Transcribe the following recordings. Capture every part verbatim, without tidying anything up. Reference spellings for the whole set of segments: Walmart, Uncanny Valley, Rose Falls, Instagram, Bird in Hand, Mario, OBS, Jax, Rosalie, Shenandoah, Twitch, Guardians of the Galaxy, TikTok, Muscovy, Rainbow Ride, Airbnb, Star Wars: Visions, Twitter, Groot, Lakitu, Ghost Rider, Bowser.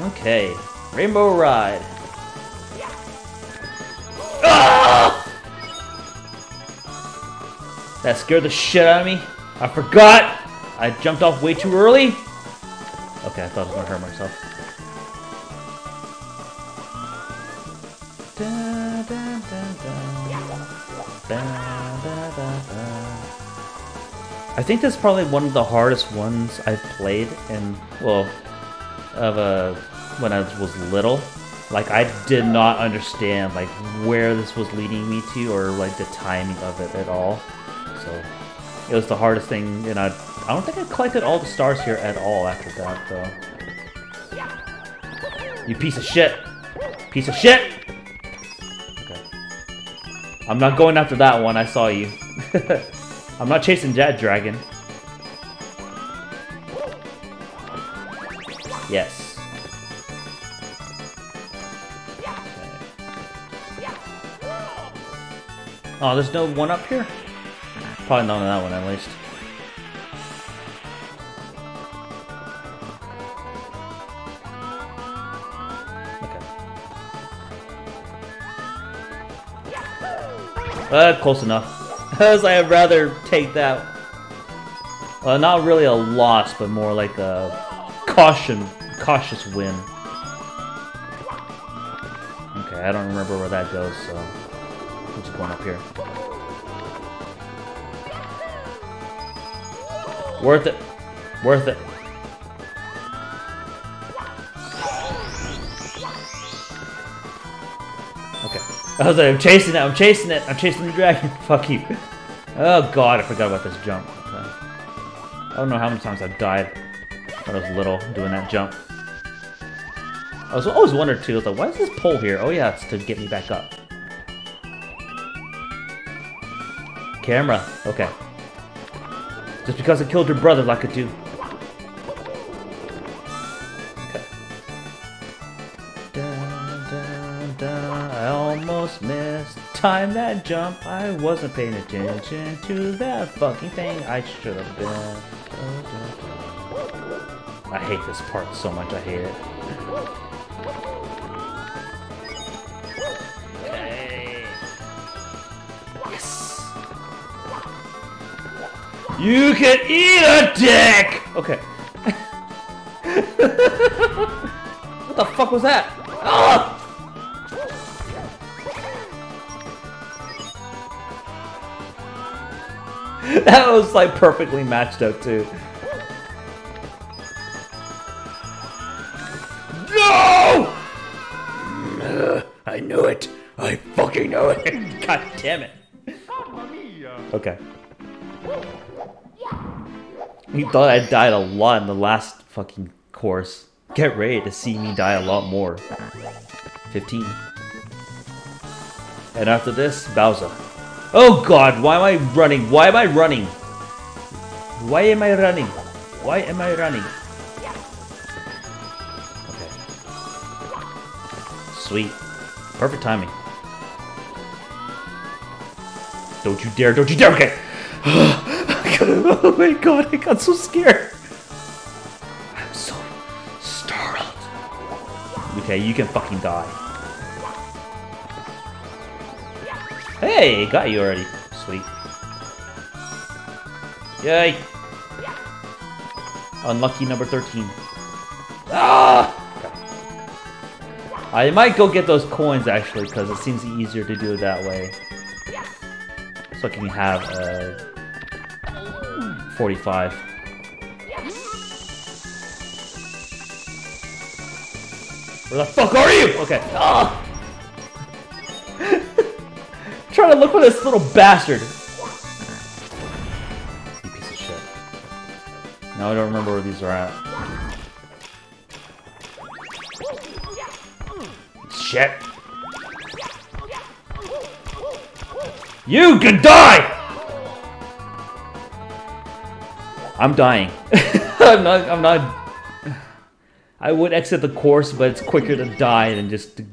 Okay, Rainbow Ride. Ah! That scared the shit out of me. I forgot. I jumped off way too early. Okay, I thought I was gonna hurt myself. Da, da, da, da. Da, da, da, da. I think that's probably one of the hardest ones I've played in, well, of a, when I was little. Like, I did not understand, like, where this was leading me to, or, like, the timing of it at all. So, it was the hardest thing, and I, I don't think I collected all the stars here at all after that, though. You piece of shit! Piece of shit! Okay. I'm not going after that one, I saw you. I'm not chasing that dragon. Yes. Okay. Oh, there's no one up here? Probably not on that one, at least. Okay. Uh, close enough. Because I'd rather take that. Well, not really a loss, but more like a caution, cautious win. Okay, I don't remember where that goes, so I'm just going up here. Worth it. Worth it. I was like, I'm chasing it, I'm chasing it, I'm chasing the dragon. Fuck you. Oh god, I forgot about this jump. Okay. I don't know how many times I've died when I was little doing that jump. I was always wondering too, I was like, why is this pole here? Oh yeah, it's to get me back up. Camera, okay. Just because I killed your brother, Lakitu. Missed time that jump. I wasn't paying attention to that fucking thing. I should have been. I hate this part so much. I hate it. Hey. Yes. You can eat a dick. Okay. What the fuck was that? Oh! That was like perfectly matched up too. No! Uh, I knew it. I fucking knew it. God damn it. Okay. He thought I died a lot in the last fucking course. Get ready to see me die a lot more. fifteen. And after this, Bowser. Oh god, why am I running? Why am I running? Why am I running? Why am I running? Okay. Sweet. Perfect timing. Don't you dare, don't you dare! Okay! Oh my god, I got so scared! I'm so startled. Okay, you can fucking die. Hey, got you already. Sweet. Yay! Unlucky number thirteen. Ah! I might go get those coins actually, because it seems easier to do it that way. So I can have uh, forty-five. Where the fuck are you? Okay. Ah! Trying to look for this little bastard. You piece of shit. Now I don't remember where these are at. Shit. You can die! I'm dying. I'm not, I'm not... I would exit the course, but it's quicker to die than just to...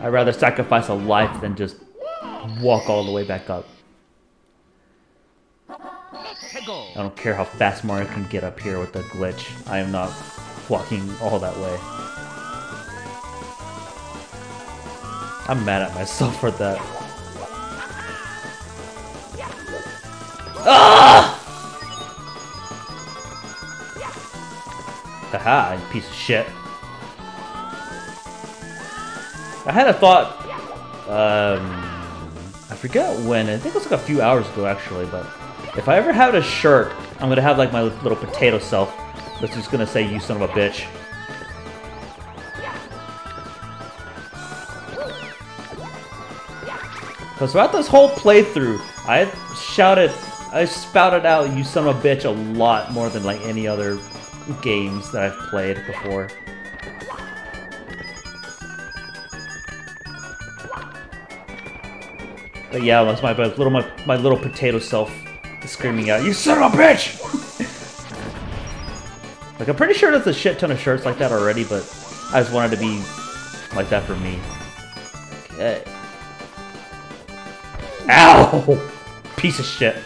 I'd rather sacrifice a life than just walk all the way back up. I don't care how fast Mario can get up here with the glitch. I am not walking all that way. I'm mad at myself for that. Ah! Haha, you piece of shit. I had a thought, um, I forget when, I think it was like a few hours ago actually, but if I ever had a shirt, I'm gonna have like my little potato self that's just gonna say, you son of a bitch. Because throughout this whole playthrough, I shouted, I spouted out, you son of a bitch, a lot more than like any other games that I've played before. But yeah, that's my, my little my, my little potato self screaming out, you son of a bitch! Like, I'm pretty sure there's a shit ton of shirts like that already, but I just wanted to be like that for me. Okay. Ow! Piece of shit.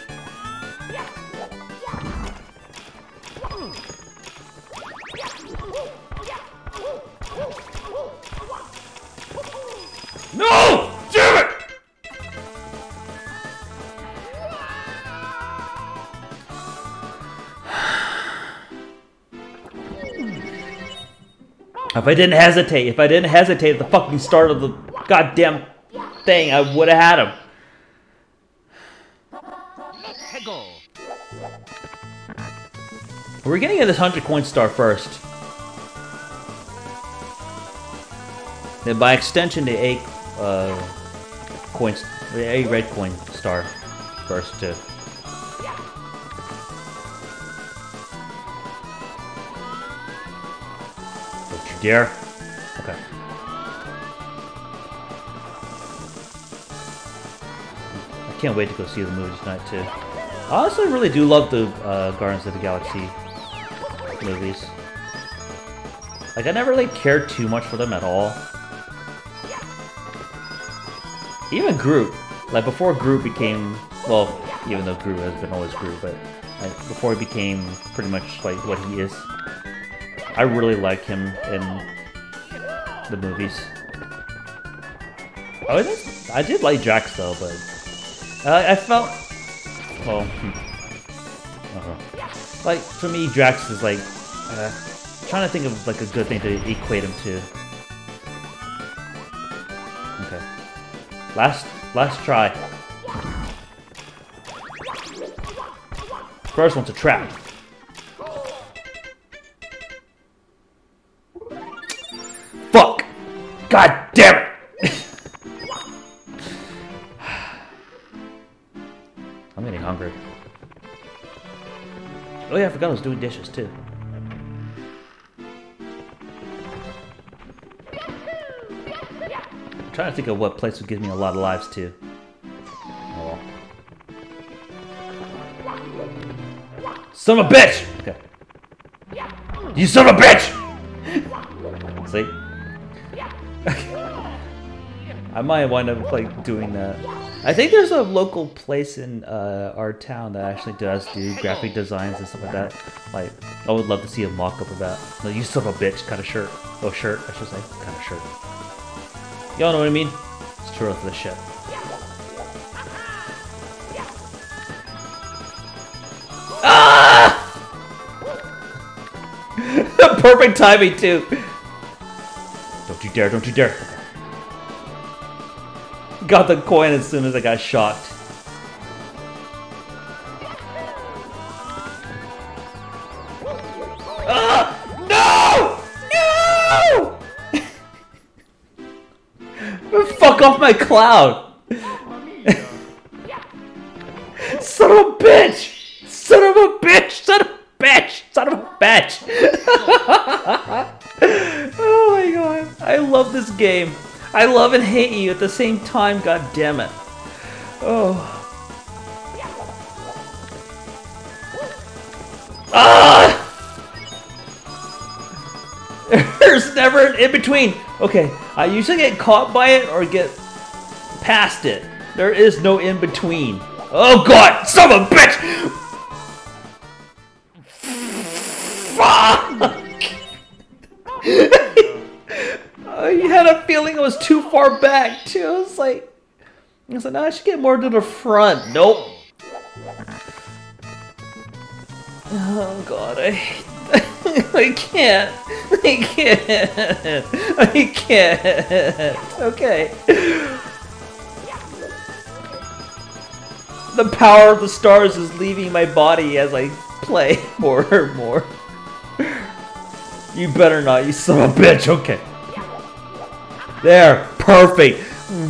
No! Damn it! If I didn't hesitate, if I didn't hesitate at the fucking start of the goddamn thing, I would have had him. We're getting at this hundred coin star first. Then by extension, the eight uh, coins, the eight red coin star first too. Dare? Okay. I can't wait to go see the movie tonight too. I honestly really do love the uh, Guardians of the Galaxy movies. Like, I never really cared too much for them at all. Even Groot. Like, before Groot became, well, even though Groot has been always Groot, but like, before he became pretty much like what he is. I really like him in the movies. I, was, I did like Jax though, but uh, I felt, well, hmm. uh-huh. Like for me, Jax is like uh, trying to think of like a good thing to equate him to. Okay, last last try. First one's a trap. God damn it! I'm getting hungry. Oh yeah, I forgot I was doing dishes too. I'm trying to think of what place would give me a lot of lives too. Oh. Son of a bitch! Okay. You son of a bitch! See? I might wind up like doing that. I think there's a local place in uh, our town that actually does do graphic designs and stuff like that. Like, I would love to see a mock-up of that. No, you son of a bitch kind of shirt. Oh, shirt, I should say. Kind of shirt. Y'all know what I mean? It's true for the shit. Ah! Perfect timing too. Don't you dare, don't you dare. Got the coin as soon as I got shocked. Uh, no! No! Fuck off my cloud! Son of a bitch! Son of a bitch! Son of a bitch! Son of a bitch! Oh my god. I love this game. I love and hate you at the same time, god damn it. Oh. Ah! There's never an in-between. Okay, I usually get caught by it or get past it. There is no in-between. Oh god, son of a bitch! Fuck! was too far back too. I was like, I was like, no, I should get more to the front. Nope. Oh god, I hate that. I can't. I can't. I can't. Okay. The power of the stars is leaving my body as I play more and more. You better not, you son of a bitch. Okay. There. Perfect.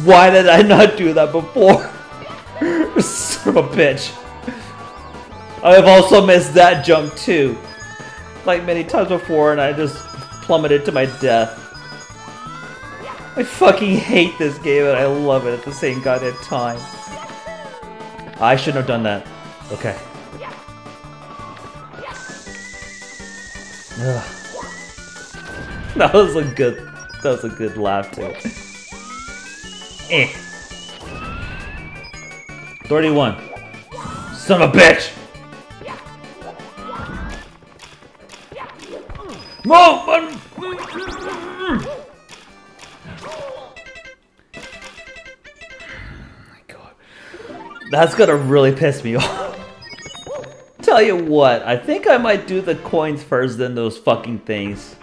Why did I not do that before? Son of a bitch. I have also missed that jump too. Like many times before, and I just plummeted to my death. I fucking hate this game and I love it at the same goddamn time. I shouldn't have done that. Okay. Ugh. That was a good, that was a good laugh too. Eh. thirty-one. Son of a bitch! Move! Oh my god. That's gonna really piss me off. Tell you what, I think I might do the coins first, then those fucking things.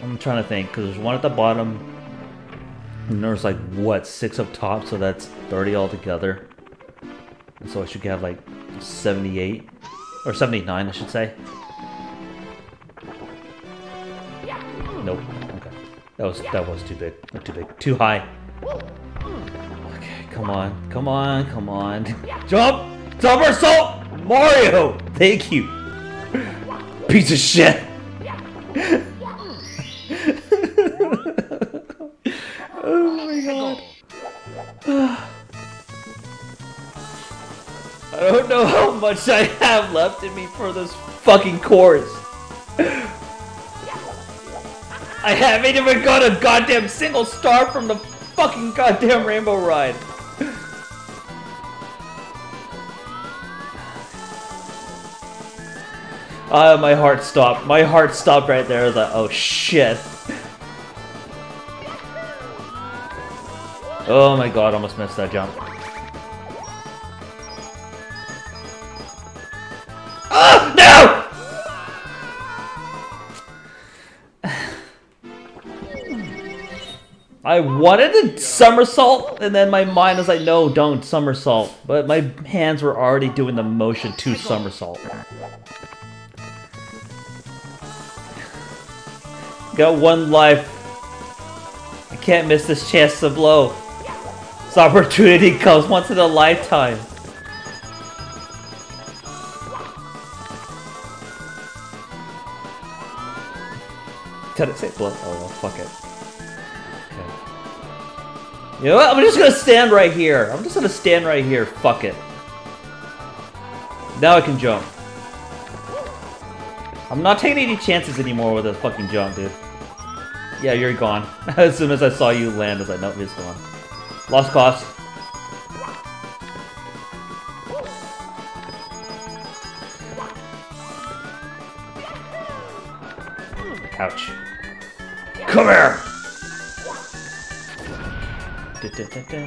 I'm trying to think, because there's one at the bottom, and there's like, what, six up top, so that's thirty altogether. And so I should have like seventy-eight, or seventy-nine, I should say. Nope. Okay. That was that was too big. Not too big. Too high. Okay. Come on. Come on. Come on. Jump. Somersault. Mario. Thank you. Piece of shit. Oh my god. I don't know how much I have left in me for this fucking course. I haven't even got a goddamn single star from the fucking goddamn Rainbow Ride. Ah, uh, my heart stopped. My heart stopped right there. I was like, oh shit. Oh my god, I almost missed that jump. Ah, no! I wanted to somersault, and then my mind was like, no, don't somersault. But my hands were already doing the motion to somersault. Got one life. I can't miss this chance to blow. This opportunity comes once in a lifetime. Did it say blow? Oh, well, fuck it. You know what? I'm just gonna stand right here. I'm just gonna stand right here. Fuck it. Now I can jump. I'm not taking any chances anymore with a fucking jump, dude. Yeah, you're gone. As soon as I saw you land, I was like, nope, it's gone. Lost cost. Ouch. Come here! Da, da, da,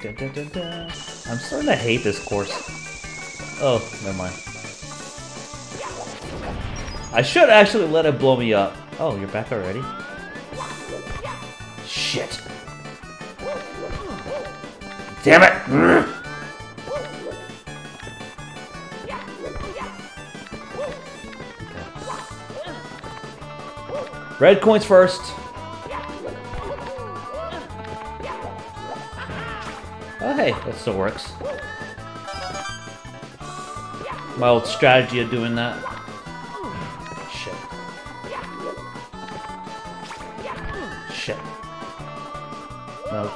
da, da, da, da. I'm starting to hate this course. Oh, never mind. I should actually let it blow me up. Oh, you're back already? Shit. Damn it! Okay. Red coins first. Hey, that still works. My old strategy of doing that. Shit. Shit. No.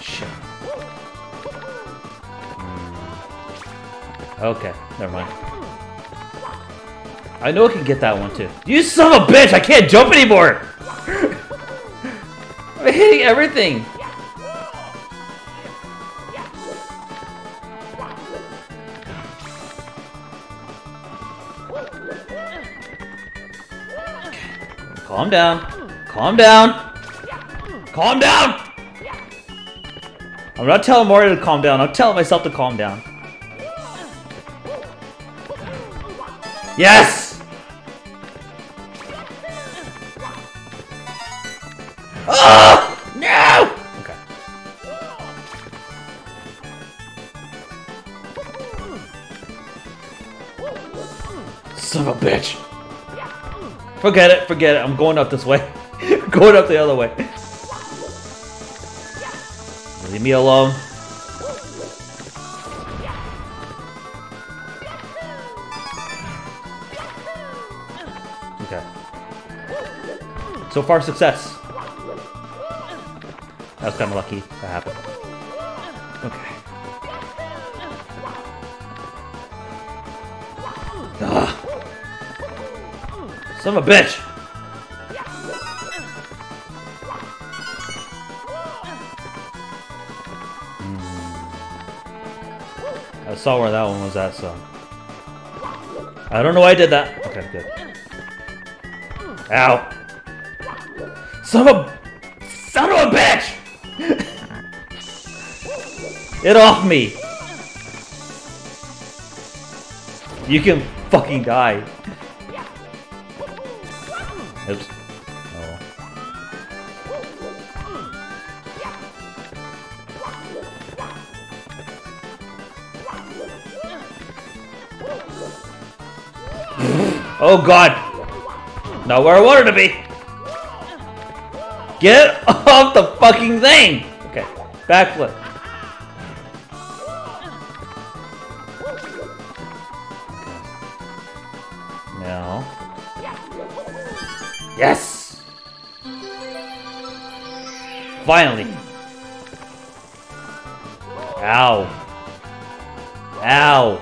Shit. Mm. Okay, never mind. I know I can get that one too. You son of a bitch! I can't jump anymore! I'm hitting everything! Calm down. Calm down. Calm down. I'm not telling Mario to calm down. I'm telling myself to calm down. Yes! Oh! No! Okay. Son of a bitch. Forget it. Forget it. I'm going up this way. Going up the other way. Leave me alone. Okay. So far, success. That was kind of lucky. That happened. Okay. Ugh. Son of a bitch! I saw where that one was at, so I don't know why I did that. Okay, good. Ow! Son of a son of a bitch! Get off me! You can fucking die. Oops. Oh god! Not where I wanted to be! Get off the fucking thing! Okay, backflip. Now. Yes! Finally! Ow. Ow.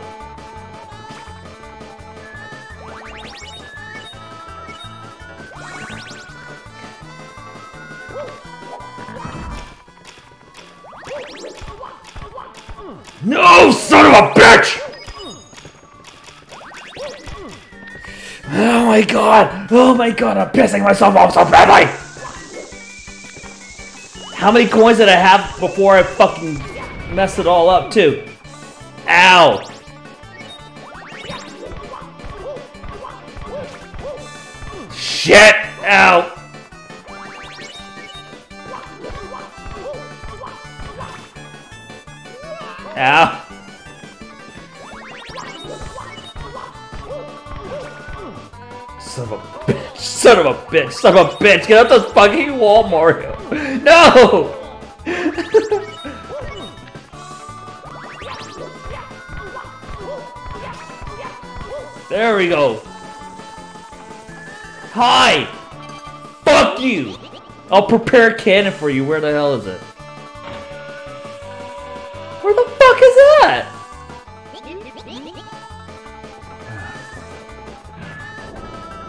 No, son of a bitch! Oh my god! Oh my god, I'm pissing myself off so badly! How many coins did I have before I fucking messed it all up, too? Ow! Shit! Ow! Ow. Son of a bitch, son of a bitch, son of a bitch, get out this fucking wall, Mario. No! There we go. Hi! Fuck you! I'll prepare a cannon for you, where the hell is it? Where the fuck is that?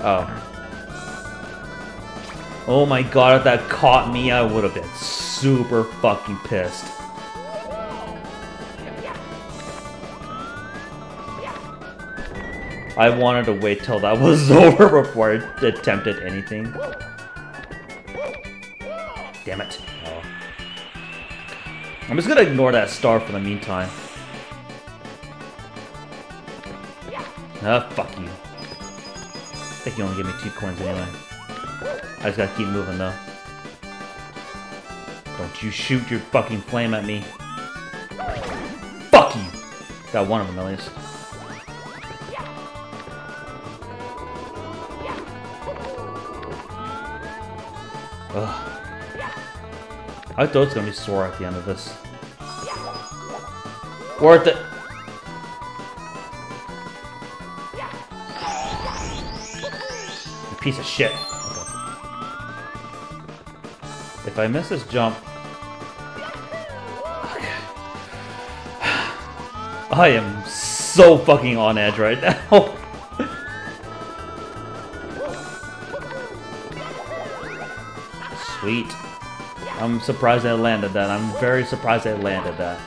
Oh. Oh my god, if that caught me, I would have been super fucking pissed. I wanted to wait till that was over before I attempted anything. Damn it. I'm just gonna ignore that star for the meantime. Ah, fuck you. I think you only gave me two coins anyway. I just gotta keep moving though. Don't you shoot your fucking flame at me. Fuck you! Got one of them at least. Ugh. I thought it's gonna be sore at the end of this. Worth it! You piece of shit. Okay. If I miss this jump... I am so fucking on edge right now. Sweet. I'm surprised I landed that. I'm very surprised I landed that.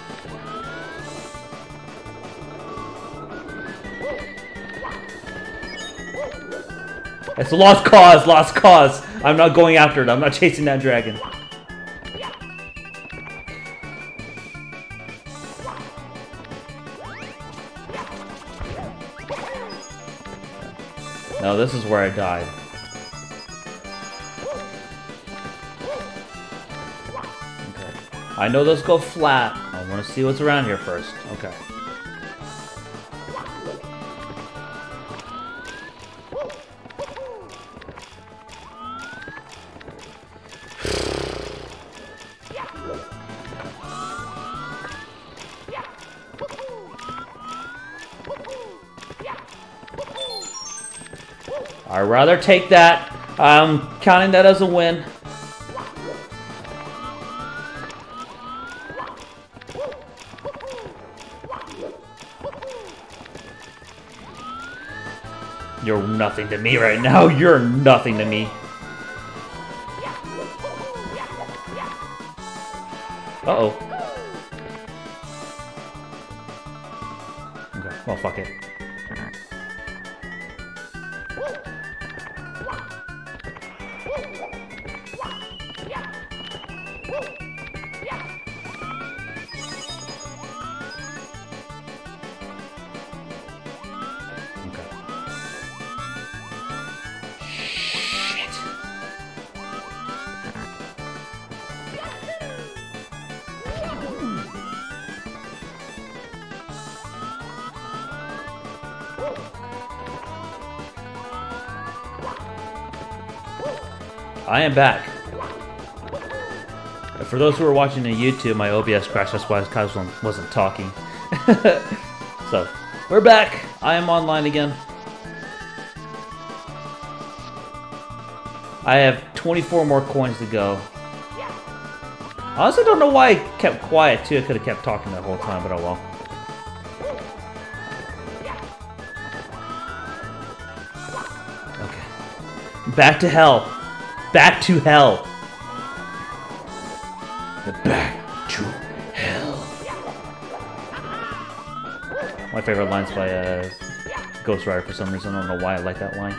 It's a lost cause! Lost cause! I'm not going after it. I'm not chasing that dragon. No, this is where I died. Okay. I know those go flat. I want to see what's around here first. Okay. I'd rather take that. I'm counting that as a win. You're nothing to me right now. You're nothing to me. Uh-oh. Okay. Oh, fuck it. I am back. For those who are watching on YouTube, my O B S crashed. That's why I wasn't talking. So, we're back. I am online again. I have twenty-four more coins to go. I honestly don't know why I kept quiet, too. I could have kept talking that whole time, but oh well. Okay. Back to hell. Back to hell. Back to hell. My favorite line's by uh, Ghost Rider for some reason. I don't know why I like that line.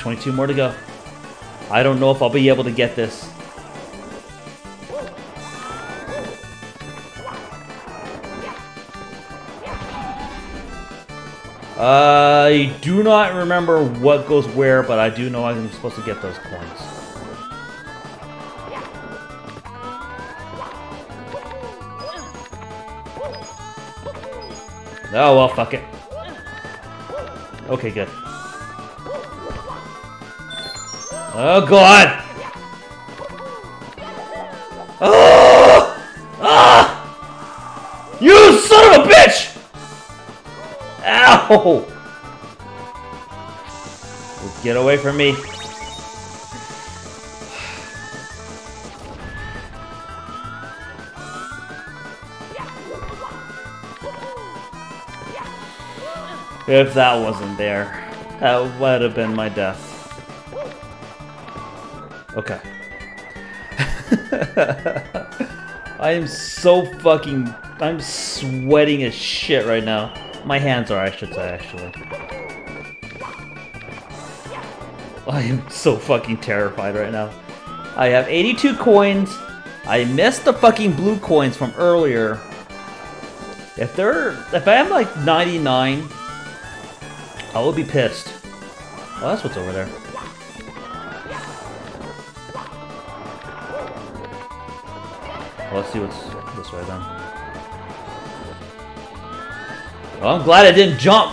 twenty-two more to go. I don't know if I'll be able to get this. Uh, I do not remember what goes where, but I do know I'm supposed to get those coins. Oh well, fuck it. Okay, good. Oh god! Oh! Ah! You son of a bitch! Ow! Get away from me. If that wasn't there, that would have been my death. Okay. I am so fucking... I'm sweating as shit right now. My hands are, I should say, actually. I am so fucking terrified right now. I have eighty-two coins. I missed the fucking blue coins from earlier. If they're... If I have like ninety-nine, I will be pissed. Oh, that's what's over there. Well, let's see what's this way then. Well, I'm glad I didn't jump.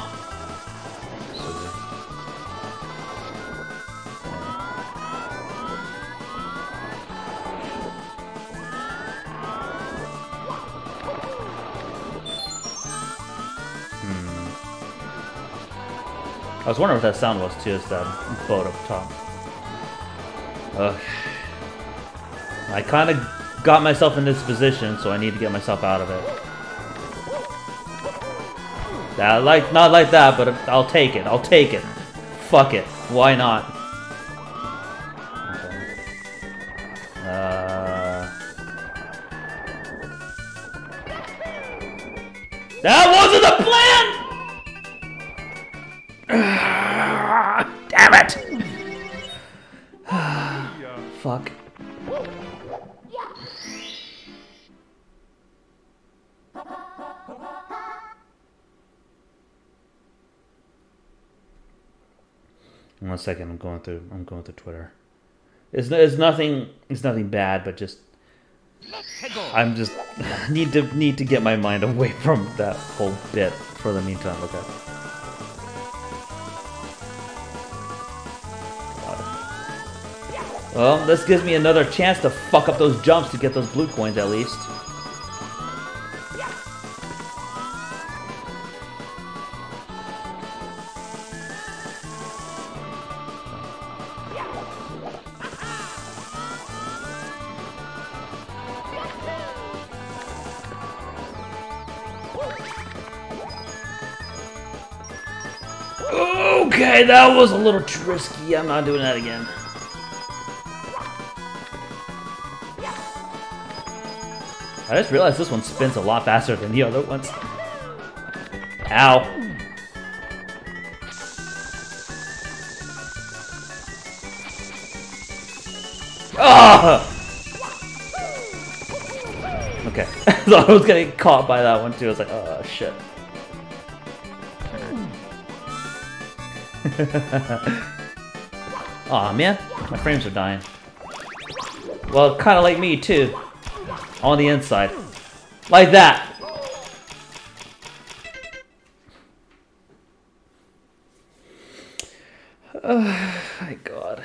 Hmm. I was wondering what that sound was too. Is that boat up top? Okay. I kind of got myself in this position, so I need to get myself out of it. Nah, like, not like that, but I'll take it. I'll take it. Fuck it. Why not? Okay. Uh... That wasn't the plan! Damn it! Fuck. One second, I'm going through. I'm going through Twitter. It's it's nothing. It's nothing bad, but just I'm just need to need to get my mind away from that whole bit for the meantime. Okay. Well, this gives me another chance to fuck up those jumps to get those blue coins at least. Okay, that was a little risky. I'm not doing that again. I just realized this one spins a lot faster than the other ones. Ow. Oh! Okay. So I was getting caught by that one too. I was like, oh shit. Aw, man, my frames are dying. Well, kind of like me too, on the inside, like that. Oh my god!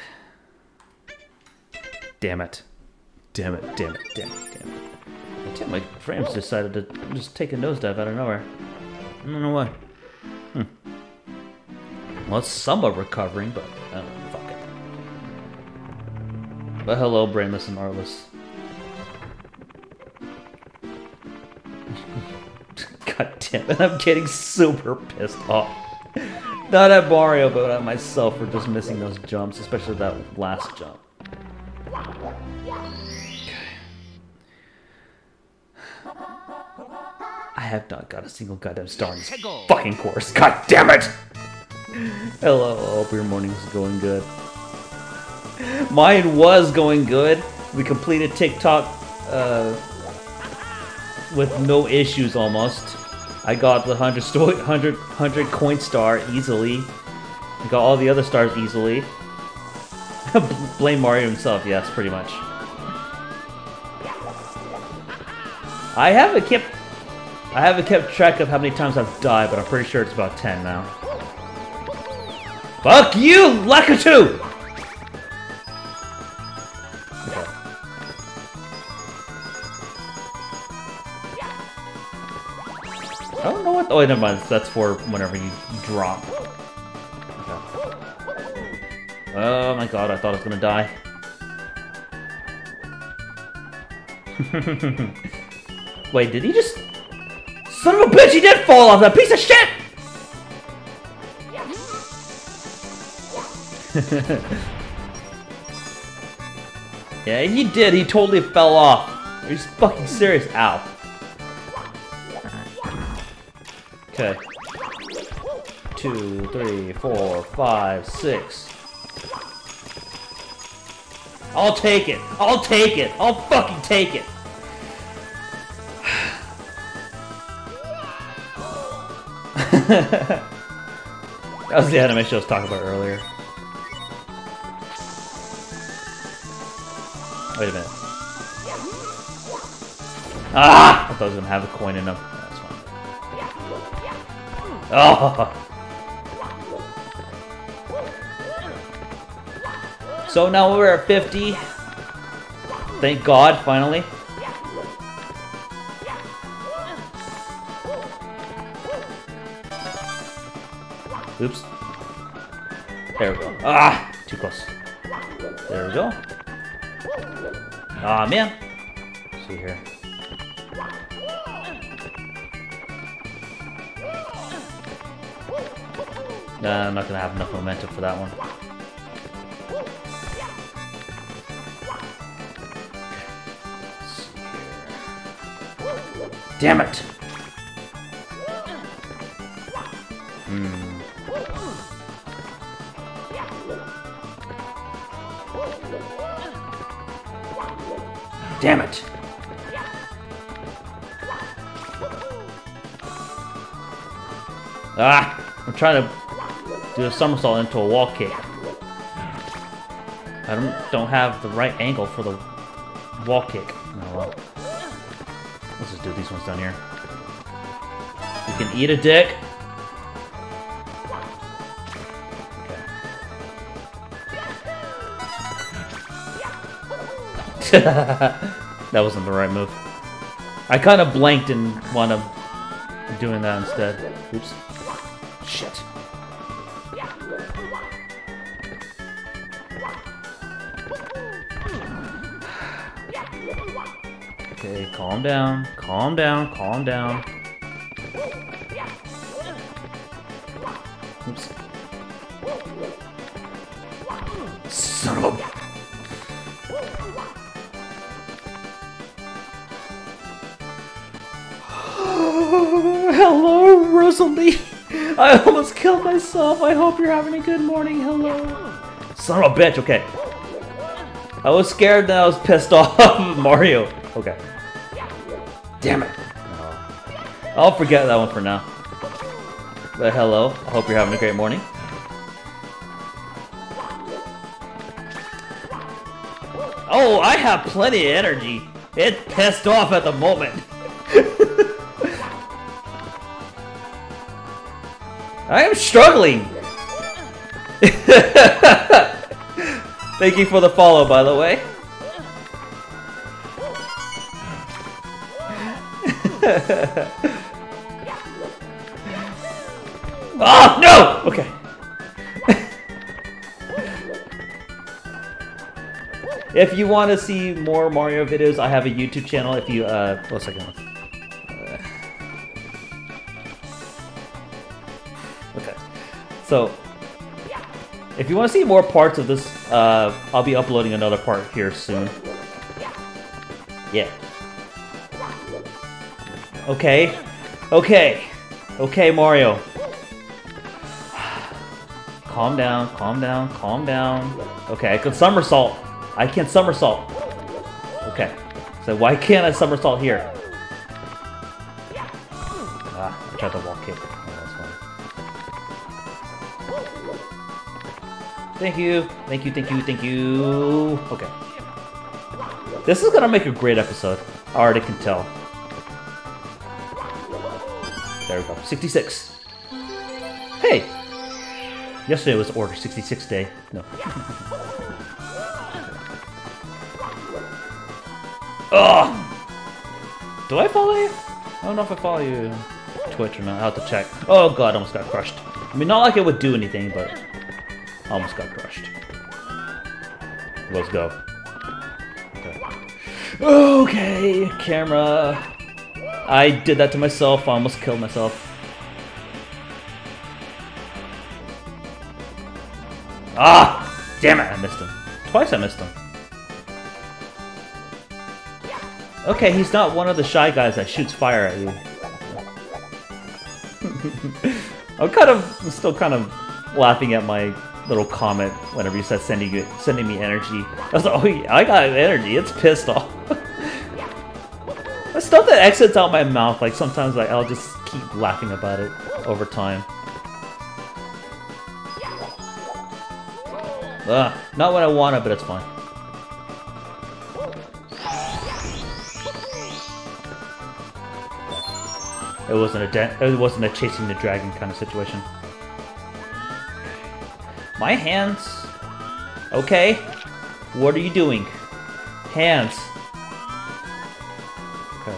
Damn it! Damn it! Damn it! Damn it! Damn it! Until my frames decided to just take a nosedive out of nowhere. I don't know why. Well, it's somewhat recovering, but I don't know, fuck it. But hello, brainless and artless. God damn it, I'm getting super pissed off. Not at Mario, but at myself for just missing those jumps, especially that last jump. I have not got a single goddamn star in this fucking course. God damn it! Hello, I hope your morning's going good. Mine was going good. We completed TikTok uh, with no issues almost. I got the one hundred, one hundred, one hundred coin star easily. I got all the other stars easily. Blame Mario himself, yes, pretty much. I haven't kept, I haven't kept track of how many times I've died, but I'm pretty sure it's about ten now. Fuck you, Lakitu! Okay. I don't know what. Oh, never mind. That's for whenever you drop. Okay. Oh my god! I thought I was gonna die. Wait, did he just? Son of a bitch! He did fall off that piece of shit! Yeah, he did. He totally fell off. He's fucking serious. Ow. Okay. Two, three, four, five, six. I'll take it. I'll take it. I'll fucking take it. That was the animation I was talking about earlier. Wait a minute. Ah! I thought I was gonna have a coin in them. That's fine. Oh! So now we're at fifty. Thank God, finally. Oops. There we go. Ah! Too close. There we go. Aw, oh, man. Let's see here. Nah, I'm not gonna have enough momentum for that one. Damn it! Mm. Damn it! Ah! I'm trying to do a somersault into a wall kick. I don't, don't have the right angle for the wall kick. Oh well. Let's just do these ones down here. You can eat a dick. Okay. That wasn't the right move. I kind of blanked and wound up doing that instead. Oops. Shit. Okay, calm down, calm down, calm down. Oops. Son of a... Hello, Rosalie! I almost killed myself. I hope you're having a good morning. Hello. Son of a bitch, okay. I was scared that I was pissed off of Mario. Okay. Damn it. Oh. I'll forget that one for now. But hello. I hope you're having a great morning. Oh, I have plenty of energy. It's pissed off at the moment. I am struggling! Thank you for the follow, by the way. Oh, no! Okay. If you want to see more Mario videos, I have a YouTube channel. If you, uh, one second. So, if you want to see more parts of this, uh, I'll be uploading another part here soon. Yeah. Okay. Okay. Okay, Mario. Calm down, calm down, calm down. Okay, I can somersault. I can somersault. Okay. So why can't I somersault here? Ah, I tried to wall kick. Thank you, thank you, thank you, thank you. Okay. This is gonna make a great episode. I already can tell. There we go, sixty-six. Hey! Yesterday was Order sixty-six day. No. Oh! Do I follow you? I don't know if I follow you on Twitch or not. I'll have to check. Oh god, I almost got crushed. I mean, not like it would do anything, but... Almost got crushed. Let's go. Okay. Okay, camera. I did that to myself. I almost killed myself. Ah! Damn it! I missed him. Twice I missed him. Okay, he's not one of the shy guys that shoots fire at you. I'm kind of, I'm still kind of laughing at my little comment whenever you said sending you sending me energy. I was like, oh yeah, I got energy. It's pissed off. The stuff that exits out my mouth, like sometimes like I'll just keep laughing about it over time. Ugh, not what I wanted, but it's fine. It wasn't a it wasn't a chasing the dragon kind of situation. My hands. Okay. What are you doing? Hands. Okay.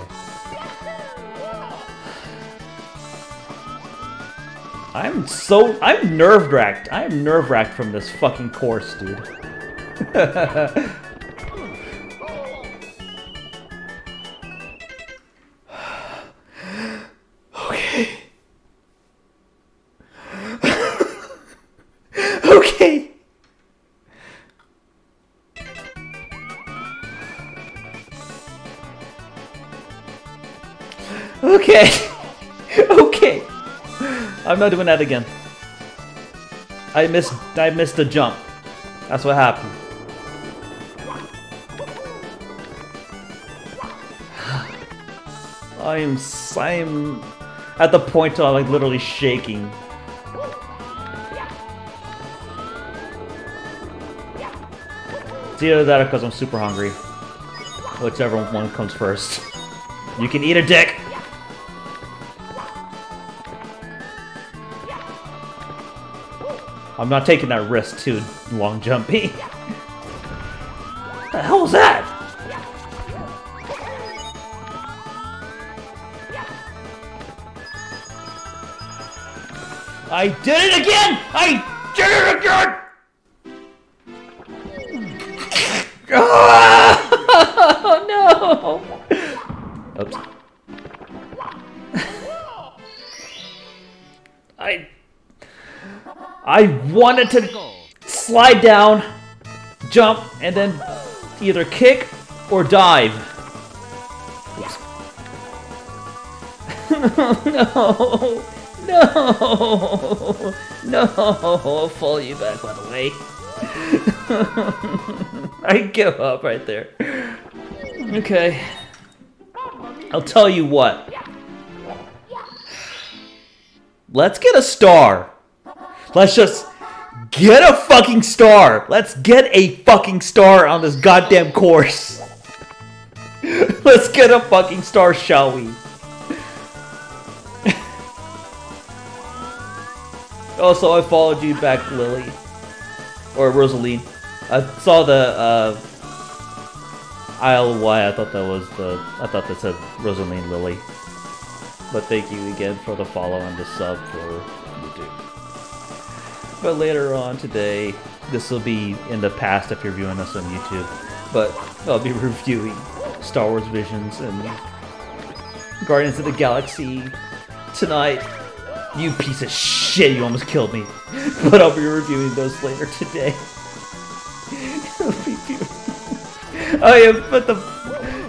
I'm so... I'm nerve-wracked. I'm nerve-wracked from this fucking course, dude. Okay. Okay. Okay. Okay. I'm not doing that again. I missed, I missed the jump. That's what happened. I'm, I'm at the point where I'm like literally shaking. It's either that or because I'm super hungry. Whichever one comes first. You can eat a dick! I'm not taking that risk too, long jumpy. What the hell was that? I did it again! I did it again! Oh no! Oops. I... I wanted to slide down, jump, and then either kick or dive. Oops. No! No! No! I'll follow you back, by the way. I give up right there. Okay. I'll tell you what. Let's get a star. Let's just get a fucking star. Let's get a fucking star on this goddamn course. Let's get a fucking star, shall we? Also, I followed you back, Lily. Or Rosaline. I saw the, uh... I L Y, I thought that was the... I thought that said Rosaline Lily. But thank you again for the follow and the sub for... But later on today, this will be in the past if you're viewing us on YouTube, but I'll be reviewing Star Wars Visions and Guardians of the Galaxy tonight. You piece of shit, you almost killed me. But I'll be reviewing those later today. I am, but the...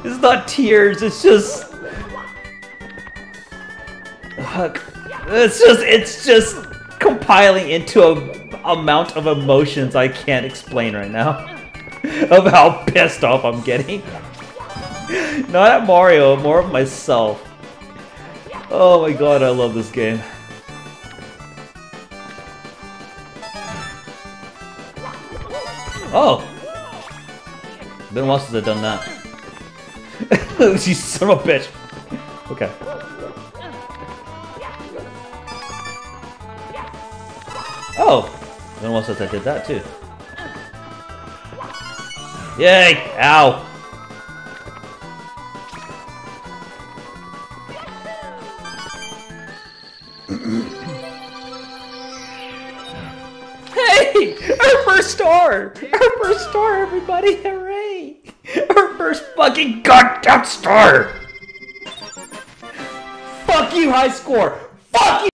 It's not tears, it's just... It's just, it's just... compiling into a amount of emotions I can't explain right now of how pissed off I'm getting. Not at Mario, more of myself. Oh my god, I love this game. Oh! Been a while since I've done that. You son of a bitch. Okay. Oh! Then once I did that too. Yay! Ow! Hey! Our first star! Our first star, everybody! Hooray! Our first fucking goddamn star! Fuck you, high score! Fuck you!